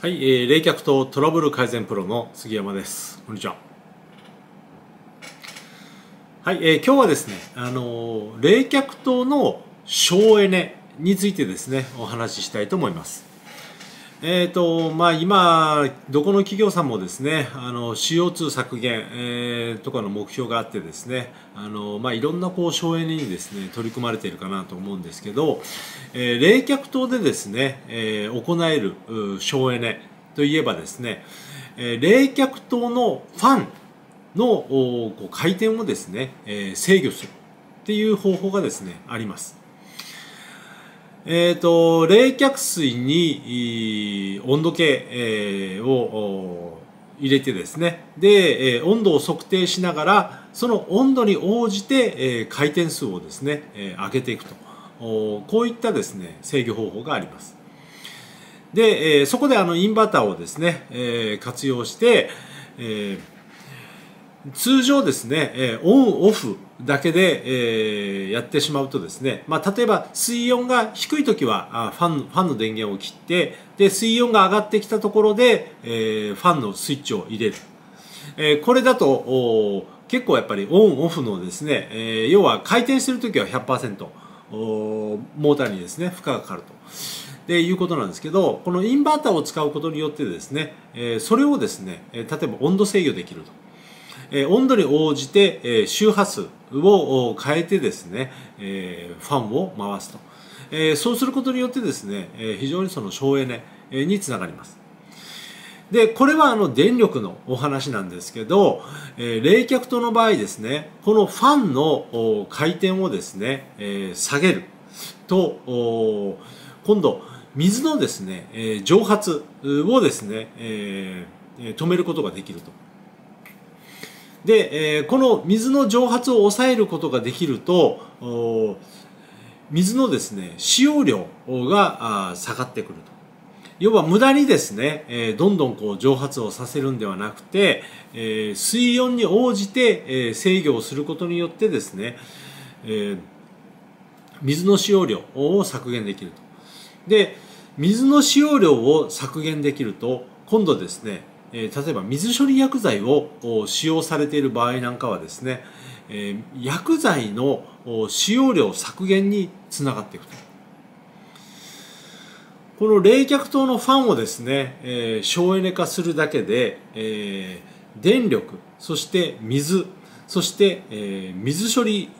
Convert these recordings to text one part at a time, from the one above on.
はい、冷却とトラブル改善プロの杉山です。こんにちは。はい、今日はですね、冷却灯の省エネについてですね、お話ししたいと思います。今どこの企業さんもですね、CO2 削減、とかの目標があってですね、いろんなこう省エネにですね取り組まれているかなと思うんですけど、冷却灯でですね、行える省エネといえばですね、冷却灯のファンのこう回転をですね、制御するっていう方法がですねあります。冷却水に温度計、を入れてですね、で、温度を測定しながらその温度に応じて、回転数をですね、上げていくと、こういったですね制御方法があります。で、そこでインバーターをですね、活用して、通常ですね、オンオフだけでやってしまうとですね、例えば水温が低い時はファンの電源を切って、で水温が上がってきたところでファンのスイッチを入れる。これだと結構やっぱりオンオフのですね、要は回転してる時は 100% モーターにですね負荷がかかるということなんですけど、このインバーターを使うことによってですね、それをですね、例えば温度制御できると。温度に応じて周波数を変えてですね、ファンを回すと。そうすることによってですね、非常にその省エネにつながります。で、これは電力のお話なんですけど、冷却灯の場合ですね、このファンの回転をですね、下げると今度水のですね蒸発をですね、止めることができると。で、この水の蒸発を抑えることができると、水のですね使用量が下がってくると。要は無駄にですね、どんどんこう蒸発をさせるんではなくて、水温に応じて、制御をすることによってですね、水の使用量を削減できると。で、水の使用量を削減できると今度ですね、例えば水処理薬剤を使用されている場合なんかはですね、薬剤の使用量削減につながっていくと。この冷却灯のファンをですね省エネ化するだけで、電力、そして水、そして水処理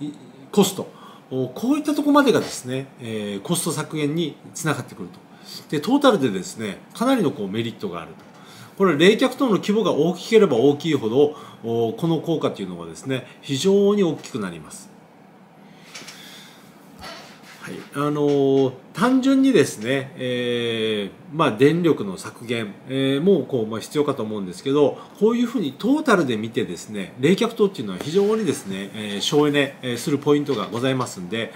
コスト、こういったところまでがですねコスト削減につながってくると。で、トータルでですねかなりのこうメリットがあると。これ冷却灯の規模が大きければ大きいほど、この効果というのがですね非常に大きくなります。はい、単純にですね、電力の削減、もこう、必要かと思うんですけど、こういうふうにトータルで見てですね冷却灯というのは非常にですね、省エネするポイントがございますので、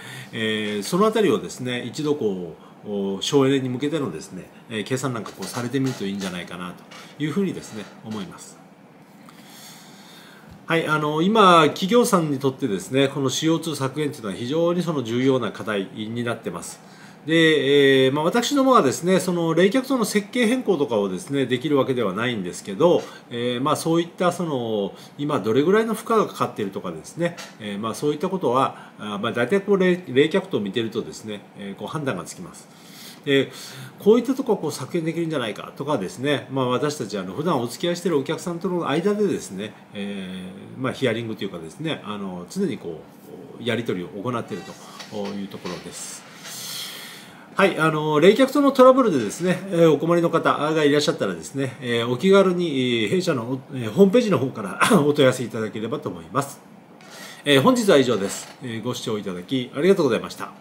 そのあたりをですね一度こう省エネに向けてのですね計算なんかこうされてみるといいんじゃないかなというふうにですね思います。はい、今企業さんにとってですねこの CO2 削減というのは非常にその重要な課題になってます。で、私どもはですねその冷却灯の設計変更とかをですねできるわけではないんですけど、そういったその今どれぐらいの負荷がかかっているとかですね、そういったことは大体こう冷却灯を見ているとですね、こう判断がつきます。で、こういったところをこう削減できるんじゃないかとかですね、私たち普段お付き合いしているお客さんとの間でですね、ヒアリングというかですね常にこうやり取りを行っているというところです。はい、冷却灯のトラブルでですね、お困りの方がいらっしゃったらですね、お気軽に弊社のホームページの方からお問い合わせいただければと思います。本日は以上です。ご視聴いただきありがとうございました。